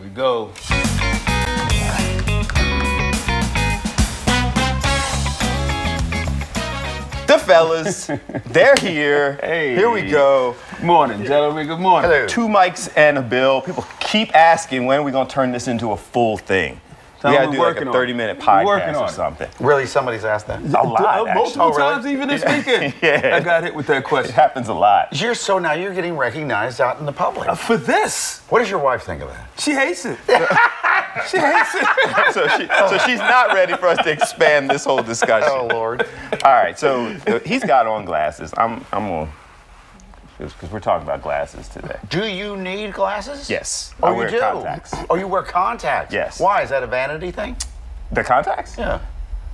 we go. The fellas, they're here. Hey. Here we go. Good morning, gentlemen. Good morning. Hello. Two mics and a bill. People keep asking when we're going to turn this into a full thing. We got to do like a 30-minute podcast or something. Really, somebody's asked that? A lot, actually. Multiple times, even this weekend. Yeah. I got hit with that question. It happens a lot. Now you're getting recognized out in the public. For this. What does your wife think of that? She hates it. She hates it. So she's not ready for us to expand this whole discussion. Oh, Lord. All right, so he's got on glasses. I'm going to... because we're talking about glasses today. Do you need glasses? Yes. Oh, I wear contacts. Oh, you wear contacts? Yes. Why? Is that a vanity thing? The contacts? Yeah.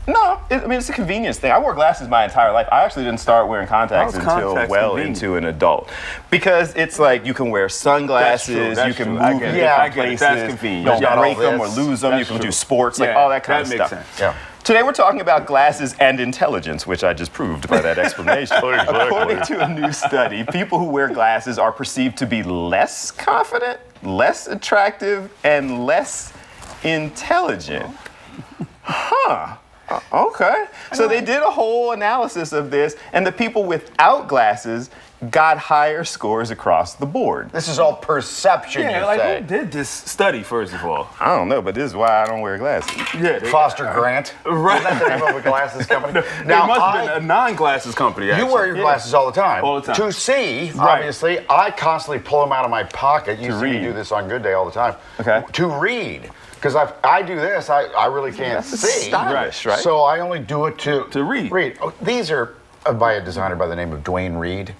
No, I mean, it's a convenience thing. I wore glasses my entire life. I actually didn't start wearing contacts until well into an adult. Because it's like you can wear sunglasses, you can move in different places, that's convenient. You don't break them or lose them, you can do sports, like all that kind of stuff. That makes sense. Yeah. Today we're talking about glasses and intelligence, which I just proved by that explanation. Exactly. According to a new study, people who wear glasses are perceived to be less confident, less attractive, and less intelligent. Huh. Okay. So they did a whole analysis of this, and the people without glasses got higher scores across the board. This is all perception, you say. Yeah, like, who did this study, first of all? I don't know, but this is why I don't wear glasses. Yeah, Foster Grant. Right. Isn't that the name of a glasses company? Now, it must have been a non-glasses company, actually. You wear your glasses all the time. All the time. To see, obviously. I constantly pull them out of my pocket. You see me do this on Good Day all the time. Okay. To read. Because I do this, I really can't see. Right. So I only do it to read. Oh, these are... by a designer by the name of Dwayne Reed.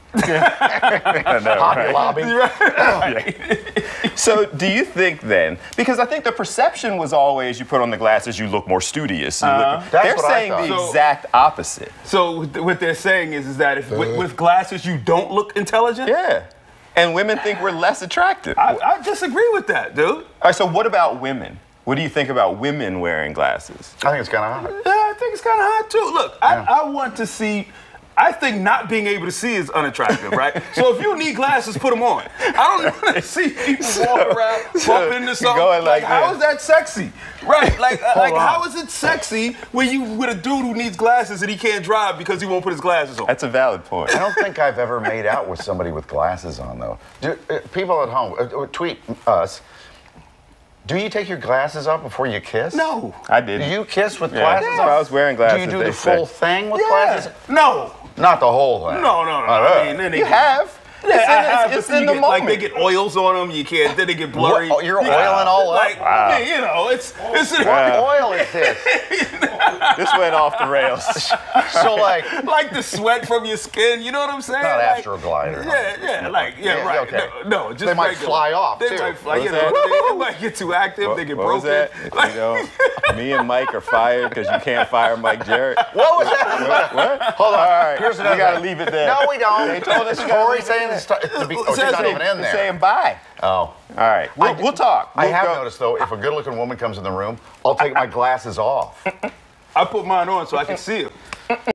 Hobby Lobby. So do you think then, because I think the perception was always you put on the glasses, you look more studious. They're saying the exact opposite. So what they're saying is that if, with glasses you don't look intelligent? Yeah. And women think we're less attractive. I disagree with that, dude. All right, so what about women? What do you think about women wearing glasses? I think it's kind of hot. Yeah, I think it's kind of hot, too. Look, I want to see... I think not being able to see is unattractive, right? So if you need glasses, put them on. I don't want to see people walk around, bump into something. Like how is that sexy? Right, like how is it sexy when you with a dude who needs glasses and he can't drive because he won't put his glasses on? That's a valid point. I don't think I've ever made out with somebody with glasses on, though. People at home, tweet us. Do you take your glasses off before you kiss? No. I didn't. Do you kiss with glasses on? I was wearing glasses. Do you do the full thing with glasses? No. Not the whole thing. No. I mean, you have. It's in the moment. Like, they get oils on them. You can't. Then they get blurry. Oh, you're oiling all up? Like, you know, it's what oil is this? This went off the rails. So, like the sweat from your skin, you know what I'm saying? Not Astroglider. Right. Okay. No, just they might fly off, too. They might fly, they might get too active, they get broken. Like, you know, me and Mike are fired because you can't fire Mike Jerrick. What was that? What? Hold on. All right, here's another. We got to leave it there. No, we don't. They told us Corey's saying it's not even in there. Saying bye. Oh. All right. We'll talk. I have noticed, though, if a good-looking woman comes in the room, I'll take my glasses off. I put mine on so I can see it.